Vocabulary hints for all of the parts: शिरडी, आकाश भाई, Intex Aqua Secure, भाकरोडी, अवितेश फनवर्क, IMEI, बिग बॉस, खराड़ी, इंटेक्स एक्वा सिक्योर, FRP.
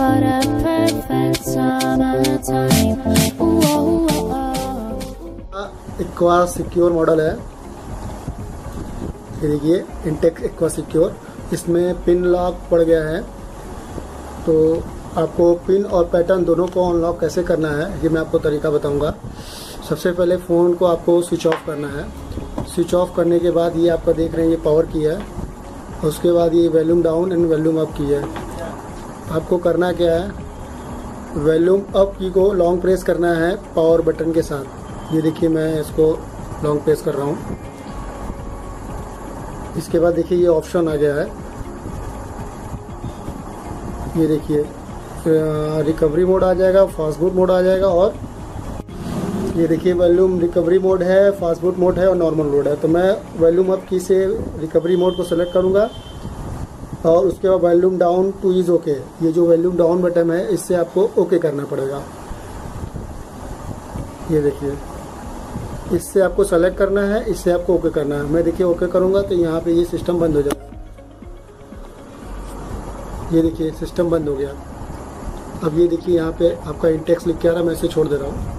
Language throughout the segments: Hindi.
What a perfect summertime. Aqua secure model है, ये देखिए इंटेक्स एक्वा सिक्योर। इसमें पिन लॉक पड़ गया है, तो आपको पिन और पैटर्न दोनों को अनलॉक कैसे करना है ये मैं आपको तरीका बताऊंगा। सबसे पहले फ़ोन को आपको स्विच ऑफ करना है। स्विच ऑफ करने के बाद ये आपका देख रहे हैं ये पावर की है, उसके बाद ये volume down and volume up की है। आपको करना क्या है, वॉल्यूम अप की को लॉन्ग प्रेस करना है पावर बटन के साथ। ये देखिए मैं इसको लॉन्ग प्रेस कर रहा हूँ। इसके बाद देखिए ये ऑप्शन आ गया है, ये देखिए रिकवरी मोड आ जाएगा, फास्ट बूट मोड आ जाएगा। और ये देखिए वॉल्यूम रिकवरी मोड है, फास्ट बूट मोड है और नॉर्मल मोड है। तो मैं वॉल्यूम अप की से रिकवरी मोड को सेलेक्ट करूंगा और उसके बाद volume down two is okay. ये जो वॉल्यूम डाउन बटन है इससे आपको ओके करना पड़ेगा। ये देखिए इससे आपको सेलेक्ट करना है, इससे आपको ओके करना है। मैं देखिए ओके करूँगा तो यहाँ पर ये सिस्टम बंद हो जाएगा। ये देखिए सिस्टम बंद हो गया। अब ये देखिए यहाँ पे आपका इंटेक्स लिख के आ रहा है, मैं इसे छोड़ दे रहा हूँ।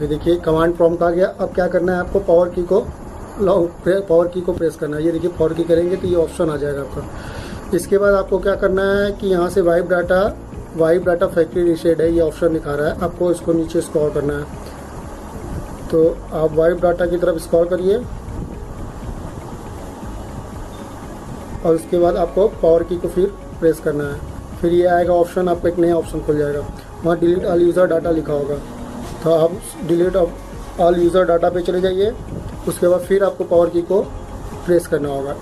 ये देखिए कमांड प्रॉम्प्ट आ गया। अब क्या करना है आपको, पावर की को प्रेस करना है। ये देखिए पावर की करेंगे तो ये ऑप्शन आ जाएगा आपका। इसके बाद आपको क्या करना है कि यहाँ से वाइप डाटा फैक्ट्री रीसेट है, ये ऑप्शन दिखा रहा है। आपको इसको नीचे स्क्रॉल करना है, तो आप वाइप डाटा की तरफ स्क्रॉल करिए और उसके बाद आपको पावर की को फिर प्रेस करना है। फिर ये आएगा ऑप्शन, आपको एक नया ऑप्शन खुल जाएगा, वहाँ डिलीट ऑल यूज़र डाटा लिखा होगा। तो आप डिलीट ऑल यूज़र डाटा पे चले जाइए। उसके बाद फिर आपको पावर की को प्रेस करना होगा।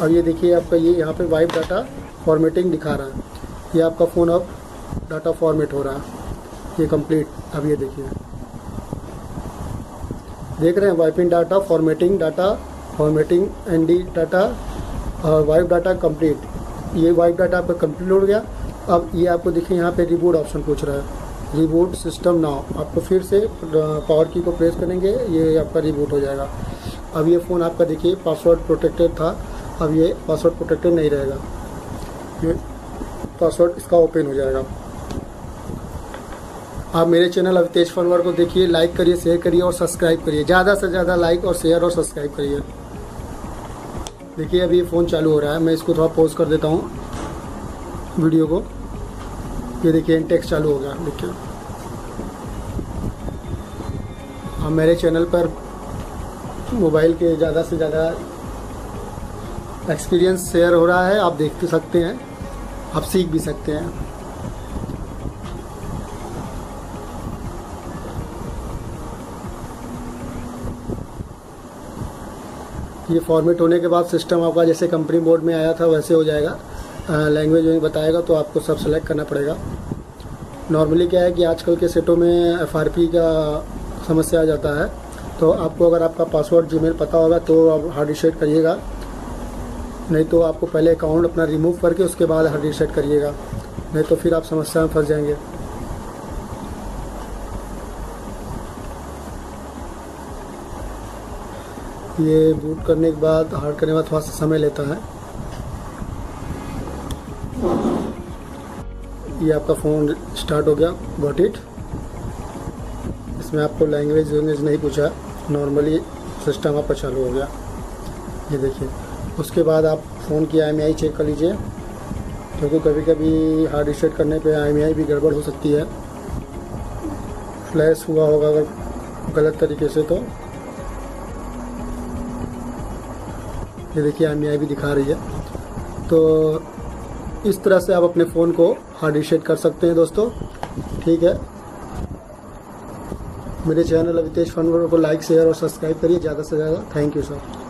अब ये देखिए आपका ये यहाँ पे वाइप डाटा फॉर्मेटिंग दिखा रहा है, ये आपका फ़ोन अब डाटा फॉर्मेट हो रहा है, ये कम्प्लीट। अब ये देखिए देख रहे हैं wiping data, formatting data, formatting and D data और वाइप डाटा कंप्लीट। ये वाइप डाटा आपका कंप्लीट हो गया। अब ये आपको देखिए यहाँ पे रिबूट ऑप्शन पूछ रहा है, रिबूट सिस्टम नाउ। आपको फिर से पावर की को प्रेस करेंगे, ये आपका रिबूट हो जाएगा। अब ये फ़ोन आपका देखिए पासवर्ड प्रोटेक्टेड था, अब ये पासवर्ड प्रोटेक्टेड नहीं रहेगा, ये पासवर्ड इसका ओपन हो जाएगा। आप मेरे चैनल अवितेश फनवर्क को देखिए, लाइक करिए, शेयर करिए और सब्सक्राइब करिए। ज़्यादा से ज़्यादा लाइक और शेयर और सब्सक्राइब करिए। देखिए अभी ये फ़ोन चालू हो रहा है, मैं इसको थोड़ा पॉज कर देता हूँ वीडियो को। ये देखिए इंटेक्स चालू हो गया। देखिए हम मेरे चैनल पर मोबाइल के ज़्यादा से ज़्यादा एक्सपीरियंस शेयर हो रहा है, आप देख सकते हैं, आप सीख भी सकते हैं। ये फॉर्मेट होने के बाद सिस्टम आपका जैसे कंपनी बोर्ड में आया था वैसे हो जाएगा। लैंग्वेज में बताएगा तो आपको सब सेलेक्ट करना पड़ेगा। नॉर्मली क्या है कि आजकल के सेटों में FRP का समस्या आ जाता है, तो आपको अगर आपका पासवर्ड जीमेल पता होगा तो आप हार्ड रीसेट करिएगा, नहीं तो आपको पहले अकाउंट अपना रिमूव करके उसके बाद हार्ड रीसेट करिएगा, नहीं तो फिर आप समस्या में फंस जाएंगे। ये बूट करने के बाद, हार्ड करने के बाद थोड़ा सा समय लेता है। ये आपका फ़ोन स्टार्ट हो गया, गॉट इट। इसमें आपको लैंग्वेज नहीं पूछा, नॉर्मली सिस्टम आपका चालू हो गया। ये देखिए उसके बाद आप फ़ोन की IMEI चेक कर लीजिए, क्योंकि कभी कभी हार्ड रीसेट करने पे IMEI भी गड़बड़ हो सकती है। फ्लैश हुआ होगा अगर गलत तरीके से तो। ये देखिए IMEI भी दिखा रही है। तो इस तरह से आप अपने फ़ोन को हार्ड रीसेट कर सकते हैं दोस्तों, ठीक है। मेरे चैनल अवितेश फनवर्क को लाइक शेयर और सब्सक्राइब करिए ज़्यादा से ज़्यादा। Thank you sir.